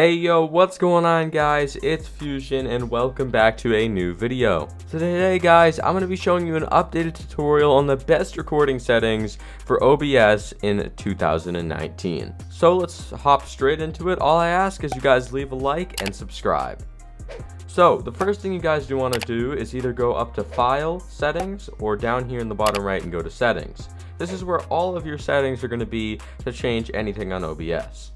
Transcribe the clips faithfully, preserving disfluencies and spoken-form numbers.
Hey yo, what's going on guys, it's Fusion and welcome back to a new video. So today guys, I'm going to be showing you an updated tutorial on the best recording settings for O B S in two thousand nineteen. So let's hop straight into it. All I ask is you guys leave a like and subscribe. So the first thing you guys do want to do is either go up to File, Settings, or down here in the bottom right and go to Settings. This is where all of your settings are going to be to change anything on O B S.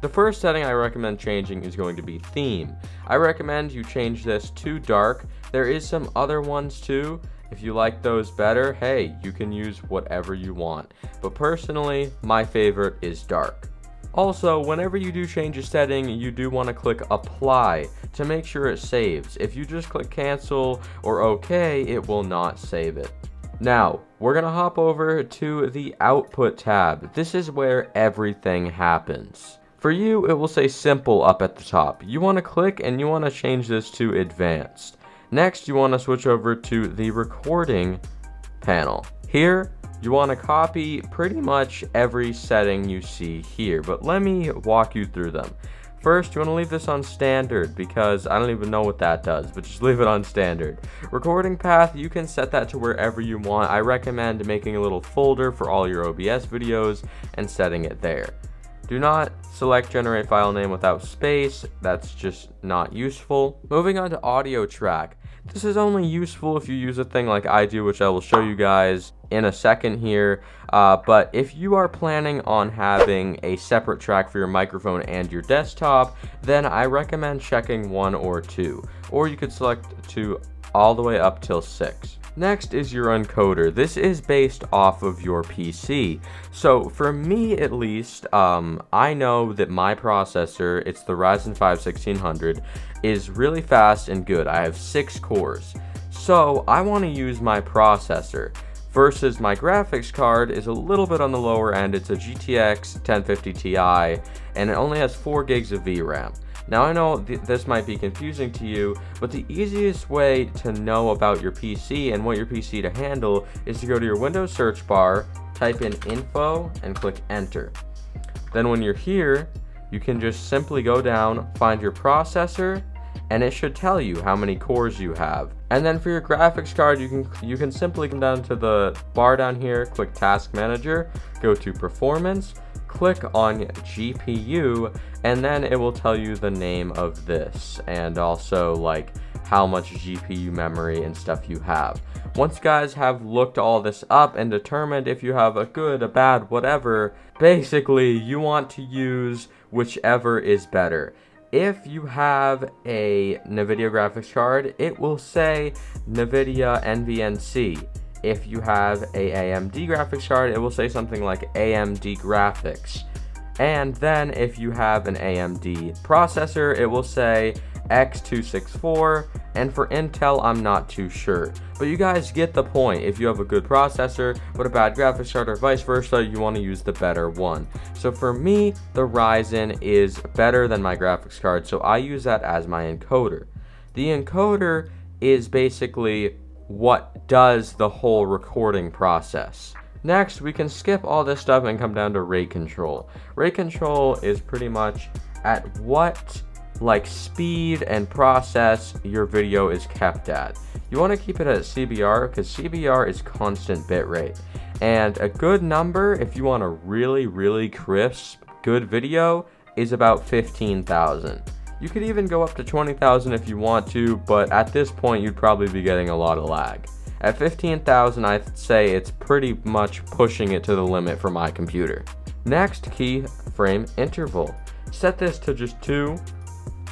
The first setting I recommend changing is going to be theme. I recommend you change this to dark. There is some other ones too. If you like those better, hey, you can use whatever you want. But personally, my favorite is dark. Also, whenever you do change a setting, you do want to click apply to make sure it saves. If you just click cancel or okay, it will not save it. Now, we're gonna hop over to the output tab. This is where everything happens. For you, it will say simple up at the top. You want to click and you want to change this to advanced. Next, you want to switch over to the recording panel. Here, you want to copy pretty much every setting you see here, but let me walk you through them. First, you want to leave this on standard because I don't even know what that does, but just leave it on standard. Recording path, you can set that to wherever you want. I recommend making a little folder for all your O B S videos and setting it there. Do not select generate file name without space, that's just not useful. Moving on to audio track. This is only useful if you use a thing like I do, which I will show you guys in a second here. Uh, but if you are planning on having a separate track for your microphone and your desktop, then I recommend checking one or two. Or you could select two all the way up till six. Next is your encoder. This is based off of your P C. So for me at least, um, I know that my processor, it's the Ryzen five sixteen hundred, is really fast and good. I have six cores. So I want to use my processor versus my graphics card is a little bit on the lower end. It's a G T X ten fifty T I and it only has four gigs of V RAM. Now I know th this might be confusing to you, but the easiest way to know about your P C and what your P C to handle is to go to your Windows search bar, type in info, and click enter. Then when you're here, you can just simply go down, find your processor, and it should tell you how many cores you have. And then for your graphics card, you can, you can simply come down to the bar down here, click Task Manager, go to Performance, click on G P U, and then it will tell you the name of this and also like how much G P U memory and stuff you have. Once you guys have looked all this up and determined if you have a good, a bad, whatever, basically you want to use whichever is better. If you have a NVIDIA graphics card, it will say NVIDIA N V N C. If you have a AMD graphics card, it will say something like A M D graphics. And then if you have an A M D processor, it will say X two sixty-four. And for Intel, I'm not too sure. But you guys get the point. If you have a good processor, but a bad graphics card or vice versa, you want to use the better one. So for me, the Ryzen is better than my graphics card, so I use that as my encoder. The encoder is basically what does the whole recording process. Next, we can skip all this stuff and come down to rate control. Rate control is pretty much at what like speed and process your video is kept at. You want to keep it at C B R because C B R is constant bitrate. And a good number, if you want a really, really crisp, good video, is about fifteen thousand. You could even go up to twenty thousand if you want to, but at this point you'd probably be getting a lot of lag. At fifteen thousand, I'd say it's pretty much pushing it to the limit for my computer. Next, keyframe interval. Set this to just two.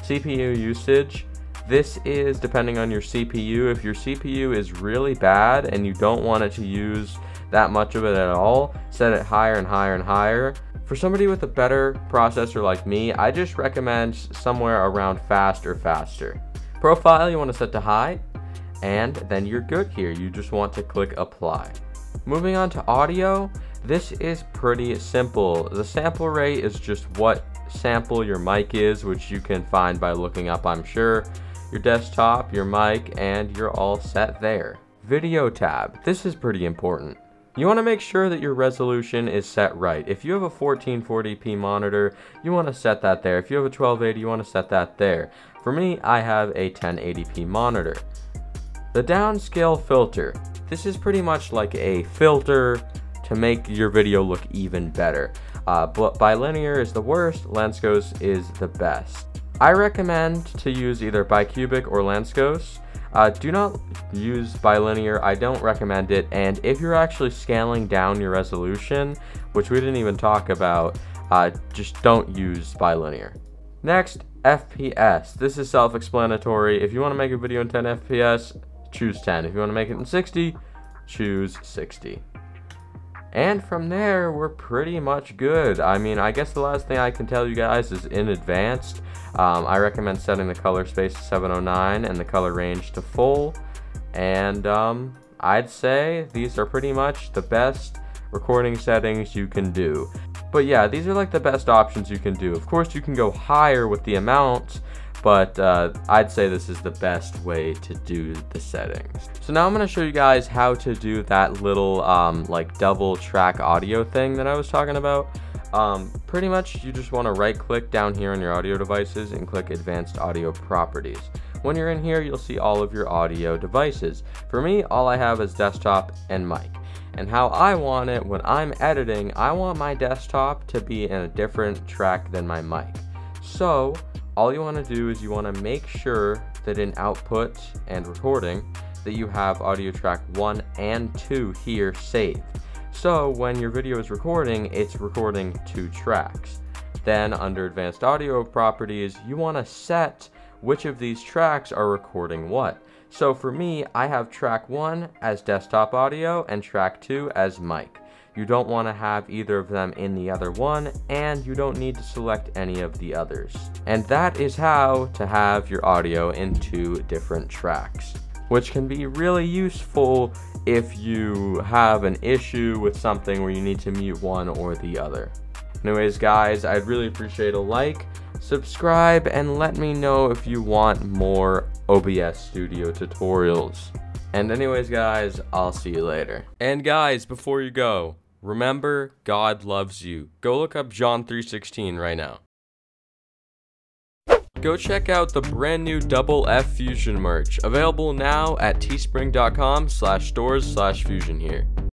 C P U usage. This is depending on your C P U. If your C P U is really bad and you don't want it to use that much of it at all, set it higher and higher and higher. For somebody with a better processor like me, I just recommend somewhere around fast or faster. Profile, you want to set to high, and then you're good here. You just want to click apply. Moving on to audio, this is pretty simple. The sample rate is just what sample your mic is, which you can find by looking up, I'm sure, your desktop, your mic, and you're all set there. Video tab, this is pretty important. You want to make sure that your resolution is set right. If you have a fourteen forty p monitor, you want to set that there. If you have a twelve eighty, you want to set that there. For me, I have a ten eighty p monitor. The downscale filter. This is pretty much like a filter to make your video look even better. Uh, but bilinear is the worst, Lanczos is the best. I recommend to use either bicubic or Lanczos. Uh, do not use bilinear, I don't recommend it, and if you're actually scaling down your resolution, which we didn't even talk about, uh, just don't use bilinear. Next, F P S. This is self-explanatory. If you want to make a video in ten F P S, choose ten. If you want to make it in sixty, choose sixty. And from there, we're pretty much good. I mean, I guess the last thing I can tell you guys is in advanced, um, I recommend setting the color space to seven oh nine and the color range to full. And um, I'd say these are pretty much the best recording settings you can do. But yeah, these are like the best options you can do. Of course, you can go higher with the amounts, but uh, I'd say this is the best way to do the settings. So now I'm gonna show you guys how to do that little um, like double track audio thing that I was talking about. Um, pretty much you just wanna right click down here on your audio devices and click advanced audio properties. When you're in here, you'll see all of your audio devices. For me, all I have is desktop and mic. And how I want it when I'm editing, I want my desktop to be in a different track than my mic. So, all you want to do is you want to make sure that in output and recording that you have audio track one and two here saved. So when your video is recording, it's recording two tracks. Then under advanced audio properties, you want to set which of these tracks are recording what. So for me, I have track one as desktop audio and track two as mic. You don't want to have either of them in the other one, and you don't need to select any of the others. And that is how to have your audio in two different tracks, which can be really useful if you have an issue with something where you need to mute one or the other. Anyways, guys, I'd really appreciate a like, subscribe, and let me know if you want more O B S Studio tutorials. And anyways, guys, I'll see you later. And guys, before you go, remember, God loves you. Go look up John three sixteen right now. Go check out the brand new Double F Fusion merch, available now at teespring dot com slash stores slash fusion here.